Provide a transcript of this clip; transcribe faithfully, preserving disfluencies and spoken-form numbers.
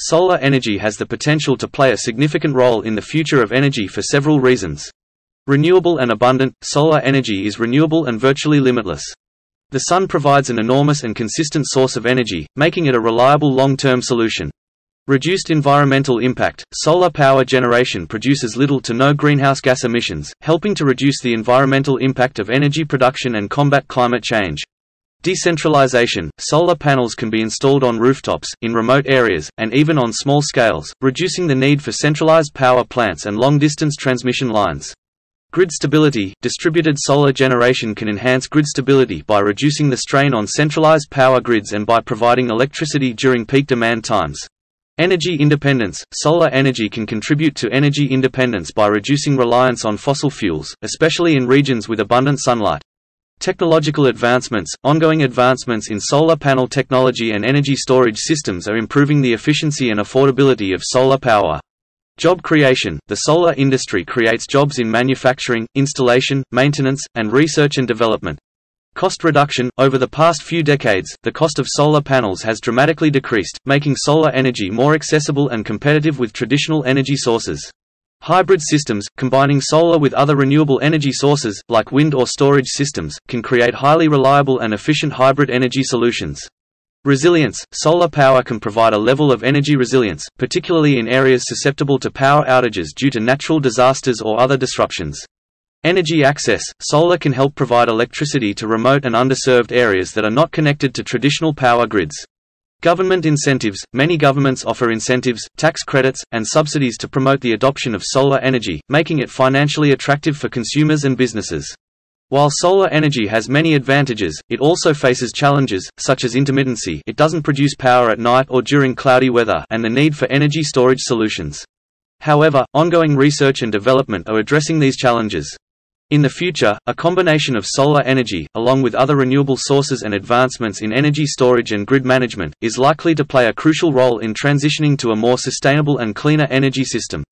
Solar energy has the potential to play a significant role in the future of energy for several reasons. Renewable and abundant, solar energy is renewable and virtually limitless. The sun provides an enormous and consistent source of energy, making it a reliable long-term solution. Reduced environmental impact, solar power generation produces little to no greenhouse gas emissions, helping to reduce the environmental impact of energy production and combat climate change. Decentralization, solar panels can be installed on rooftops, in remote areas, and even on small scales, reducing the need for centralized power plants and long-distance transmission lines. Grid stability, distributed solar generation can enhance grid stability by reducing the strain on centralized power grids and by providing electricity during peak demand times. Energy independence, solar energy can contribute to energy independence by reducing reliance on fossil fuels, especially in regions with abundant sunlight. Technological advancements, ongoing advancements in solar panel technology and energy storage systems are improving the efficiency and affordability of solar power. Job creation, the solar industry creates jobs in manufacturing, installation, maintenance, and research and development. Cost reduction, over the past few decades, the cost of solar panels has dramatically decreased, making solar energy more accessible and competitive with traditional energy sources. Hybrid systems, combining solar with other renewable energy sources, like wind or storage systems, can create highly reliable and efficient hybrid energy solutions. Resilience, solar power can provide a level of energy resilience, particularly in areas susceptible to power outages due to natural disasters or other disruptions. Energy access, solar can help provide electricity to remote and underserved areas that are not connected to traditional power grids. Government incentives, many governments offer incentives, tax credits, and subsidies to promote the adoption of solar energy, making it financially attractive for consumers and businesses. While solar energy has many advantages, it also faces challenges, such as intermittency, it doesn't produce power at night or during cloudy weather, and the need for energy storage solutions. However, ongoing research and development are addressing these challenges. In the future, a combination of solar energy, along with other renewable sources and advancements in energy storage and grid management, is likely to play a crucial role in transitioning to a more sustainable and cleaner energy system.